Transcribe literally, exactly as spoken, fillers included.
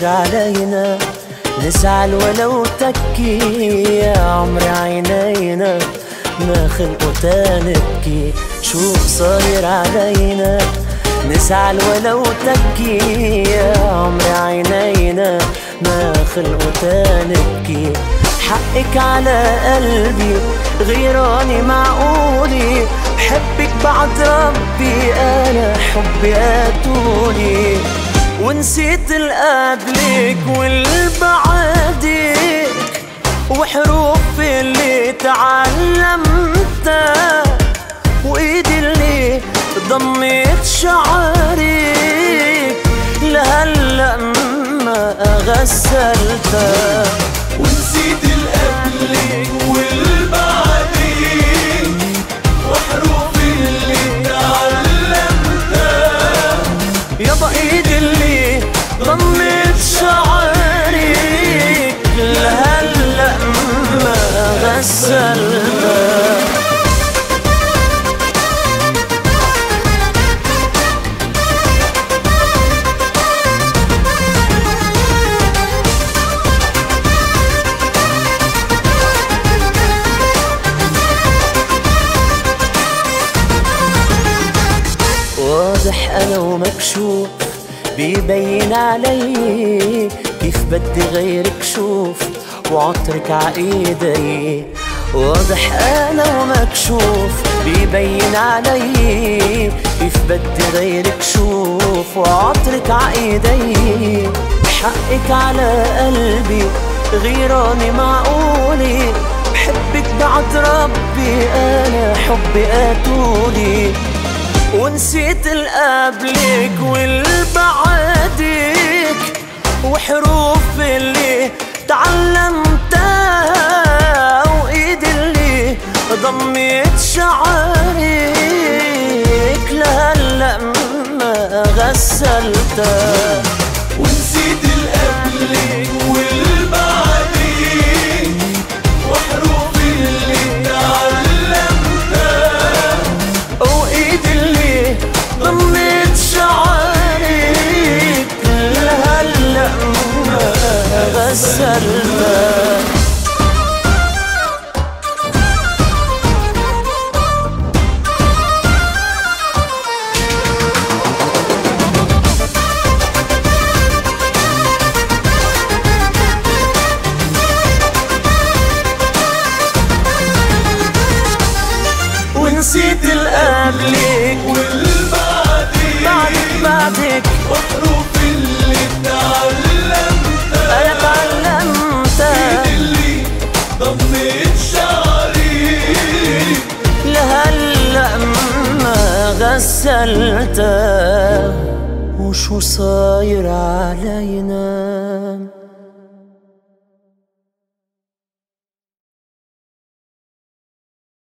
صاير علينا نسعى ولو تبكي يا عمري عينينا ما خلقوا تنبكي. شوف صاير علينا نسعى ولو تبكي يا عمري عينينا ما خلقوا تنبكي. حقك على قلبي غيراني معقولي بحبك بعد ربي انا حبي قتولي ونسيت القبلك والبعادك وحروف اللي تعلمتها وايدي اللي ضميت شعرك لهلا ما غسلتها ونسيت القبلك والبعادك وحروف اللي تعلمتها يابا ايدي اللي ضمت شعرك لهلا ما غسلتها. واضح انا ومكشوف بيبين علي كيف بدي غيرك شوف وعطرك ع ايدي. واضح انا ومكشوف بيبين علي كيف بدي غيرك شوف وعطرك ع ايدي. حقك على قلبي غيراني معقولي بحبك بعد ربي انا حبي قتولي ونسيت القبلك والبعادك وحروف اللي تعلمتها وايدي اللي ضميت شعرك لهلا ما غسلتها ونسيت القبلك والبعادك وحروف اللي تعلمتها وايدي اللي ضميت شعرك لهلا ما غسلتها. ونسيت القبلك والبعدك بعدك وحروف اللي تعلمتها أنا تعلمتها إيد اللي ضميت شعري لهلا ما غسلتها. وشو صاير علينا؟